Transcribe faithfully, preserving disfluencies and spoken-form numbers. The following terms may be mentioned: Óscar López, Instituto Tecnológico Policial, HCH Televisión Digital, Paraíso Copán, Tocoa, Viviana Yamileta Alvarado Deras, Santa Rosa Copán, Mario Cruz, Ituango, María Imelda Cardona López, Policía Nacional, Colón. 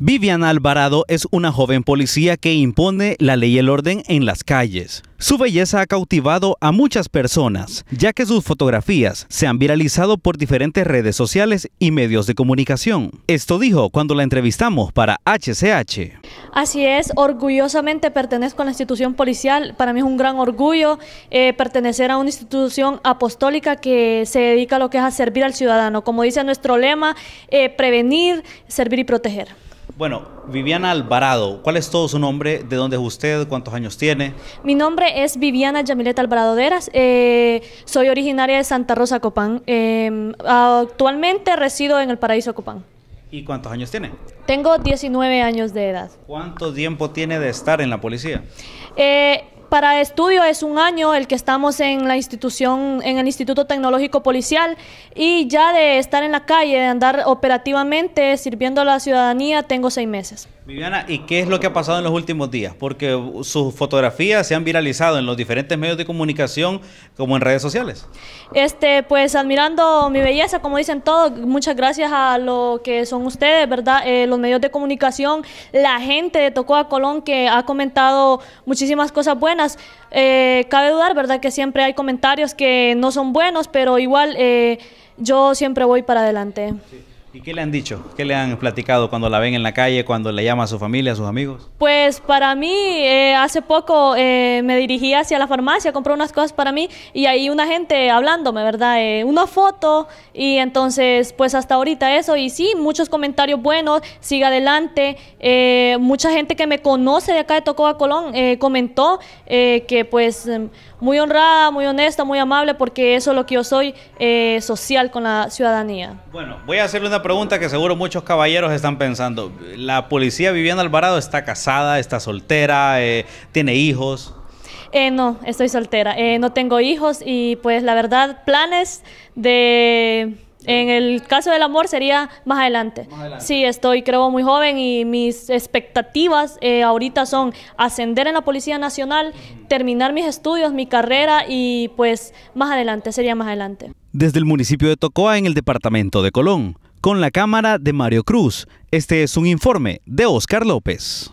Viviana Alvarado es una joven policía que impone la ley y el orden en las calles. Su belleza ha cautivado a muchas personas, ya que sus fotografías se han viralizado por diferentes redes sociales y medios de comunicación. Esto dijo cuando la entrevistamos para H C H. Así es, orgullosamente pertenezco a la institución policial. Para mí es un gran orgullo eh, pertenecer a una institución apostólica que se dedica a lo que es a servir al ciudadano. Como dice nuestro lema, eh, prevenir, servir y proteger. Bueno, Viviana Alvarado, ¿cuál es todo su nombre? ¿De dónde es usted? ¿Cuántos años tiene? Mi nombre es Viviana Yamileta Alvarado Deras, eh, soy originaria de Santa Rosa Copán, eh, actualmente resido en el Paraíso Copán. ¿Y cuántos años tiene? Tengo diecinueve años de edad. ¿Cuánto tiempo tiene de estar en la policía? Eh... Para estudio es un año el que estamos en la institución, en el Instituto Tecnológico Policial, y ya de estar en la calle, de andar operativamente sirviendo a la ciudadanía, tengo seis meses. Viviana, ¿y qué es lo que ha pasado en los últimos días? Porque sus fotografías se han viralizado en los diferentes medios de comunicación, como en redes sociales. Este, pues admirando mi belleza, como dicen todos, muchas gracias a lo que son ustedes, ¿verdad? Eh, los medios de comunicación, la gente de Tocoa, Colón, que ha comentado muchísimas cosas buenas. Eh, cabe dudar, ¿verdad?, que siempre hay comentarios que no son buenos, pero igual eh, yo siempre voy para adelante. Sí. ¿Y qué le han dicho? ¿Qué le han platicado cuando la ven en la calle, cuando le llama a su familia, a sus amigos? Pues para mí, eh, hace poco eh, me dirigí hacia la farmacia, compré unas cosas para mí y ahí una gente hablándome, ¿verdad? Eh, una foto, y entonces pues hasta ahorita eso, y sí, muchos comentarios buenos, sigue adelante. Eh, mucha gente que me conoce de acá de Tocoa, Colón, eh, comentó eh, que pues muy honrada, muy honesta, muy amable, porque eso es lo que yo soy, eh, social con la ciudadanía. Bueno, voy a hacerle una pregunta que seguro muchos caballeros están pensando. ¿La policía Viviana Alvarado está casada, está soltera, eh, tiene hijos? Eh, no, estoy soltera, eh, no tengo hijos, y pues la verdad planes de... En el caso del amor sería más adelante. Más adelante. Sí, estoy creo muy joven, y mis expectativas eh, ahorita son ascender en la Policía Nacional, terminar mis estudios, mi carrera, y pues más adelante, sería más adelante. Desde el municipio de Tocoa, en el departamento de Colón, con la cámara de Mario Cruz, este es un informe de Óscar López.